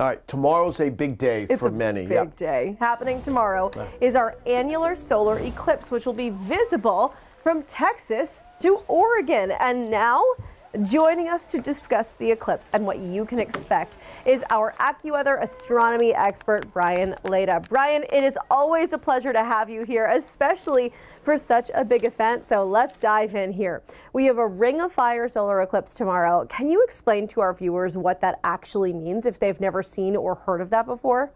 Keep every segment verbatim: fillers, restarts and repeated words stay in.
All right, tomorrow's a big day it's for many. It's a big yeah. day. Happening tomorrow is our annular solar eclipse, which will be visible from Texas to Oregon. And now, joining us to discuss the eclipse and what you can expect is our AccuWeather astronomy expert, Brian Lada. Brian, it is always a pleasure to have you here, especially for such a big event. So let's dive in here. We have a Ring of Fire solar eclipse tomorrow. Can you explain to our viewers what that actually means if they've never seen or heard of that before?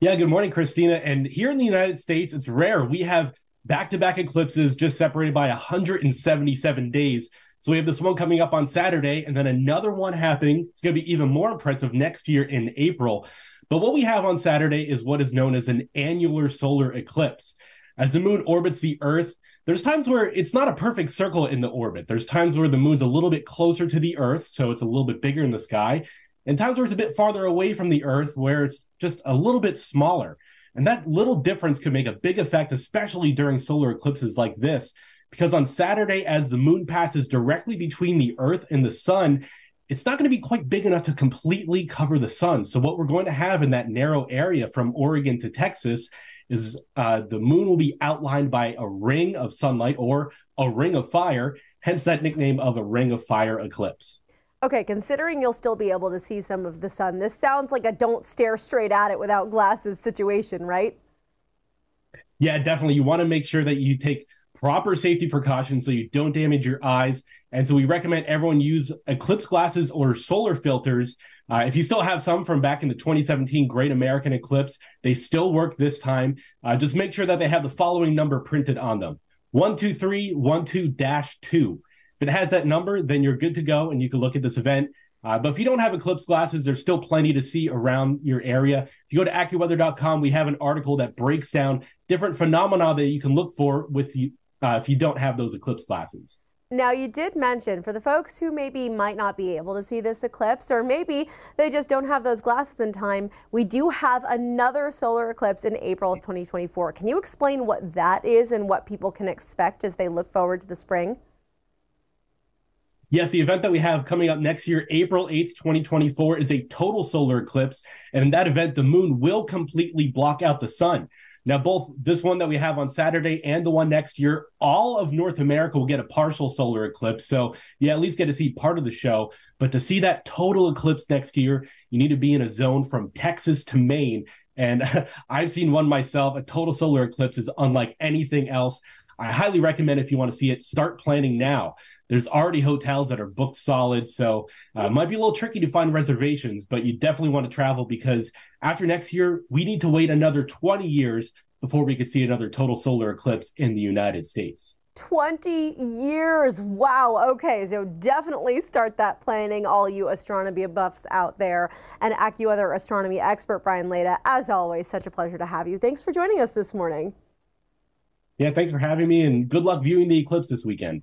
Yeah, good morning, Christina. And here in the United States, it's rare. We have back-to-back eclipses just separated by one hundred seventy-seven days. So we have this one coming up on Saturday and then another one happening. It's going to be even more impressive next year in April. But what we have on Saturday is what is known as an annular solar eclipse. As the moon orbits the Earth, there's times where it's not a perfect circle in the orbit. There's times where the moon's a little bit closer to the Earth, so it's a little bit bigger in the sky, and times where it's a bit farther away from the Earth, where it's just a little bit smaller. And that little difference can make a big effect, especially during solar eclipses like this, because on Saturday, as the moon passes directly between the Earth and the sun, it's not going to be quite big enough to completely cover the sun. So what we're going to have in that narrow area from Oregon to Texas is uh, the moon will be outlined by a ring of sunlight, or a ring of fire, hence that nickname of a Ring of Fire eclipse. Okay, considering you'll still be able to see some of the sun, this sounds like a don't stare straight at it without glasses situation, right? Yeah, definitely. You want to make sure that you take proper safety precautions so you don't damage your eyes. And so we recommend everyone use eclipse glasses or solar filters. Uh, if you still have some from back in the twenty seventeen Great American Eclipse, they still work this time. Uh, just make sure that they have the following number printed on them. one two three one two dash two. If it has that number, then you're good to go and you can look at this event. Uh, but if you don't have eclipse glasses, there's still plenty to see around your area. If you go to AccuWeather dot com, we have an article that breaks down different phenomena that you can look for with you, uh, if you don't have those eclipse glasses. Now, you did mention, for the folks who maybe might not be able to see this eclipse, or maybe they just don't have those glasses in time, we do have another solar eclipse in April of twenty twenty-four. Can you explain what that is and what people can expect as they look forward to the spring? Yes, the event that we have coming up next year, April eighth, twenty twenty-four, is a total solar eclipse. And in that event, the moon will completely block out the sun. Now, both this one that we have on Saturday and the one next year, all of North America will get a partial solar eclipse. So you at least get to see part of the show. But to see that total eclipse next year, you need to be in a zone from Texas to Maine. And I've seen one myself. A total solar eclipse is unlike anything else. I highly recommend, if you want to see it, start planning now. There's already hotels that are booked solid, so uh, it might be a little tricky to find reservations, but you definitely want to travel, because after next year, we need to wait another twenty years before we could see another total solar eclipse in the United States. twenty years. Wow. Okay. So definitely start that planning, all you astronomy buffs out there. And AccuWeather astronomy expert Brian Lada, as always, such a pleasure to have you. Thanks for joining us this morning. Yeah, thanks for having me, and good luck viewing the eclipse this weekend.